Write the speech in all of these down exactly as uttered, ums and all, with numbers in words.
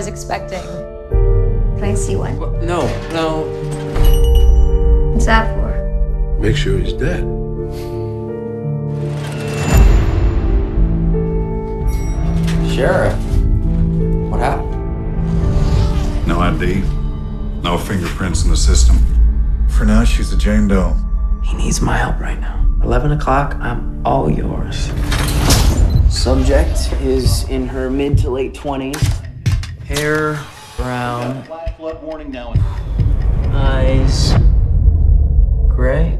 was expecting. Can I see one? Well, no, no. What's that for? Make sure he's dead. Sheriff, what happened? No I D, no fingerprints in the system. For now, she's a Jane Doe. He needs my help right now. eleven o'clock, I'm all yours. Subject is in her mid to late twenties. Hair brown. Flood warning now. Eyes gray.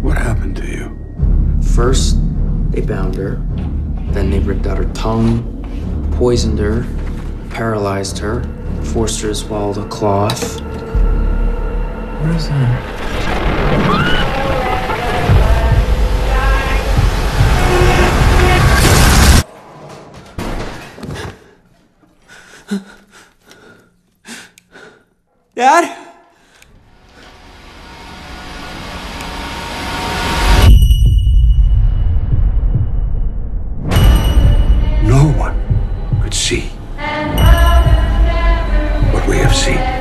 What happened to you? First, they bound her. Then they ripped out her tongue, poisoned her, paralyzed her, forced her to swallow the cloth. What is that? Dad? No one could see what we have seen.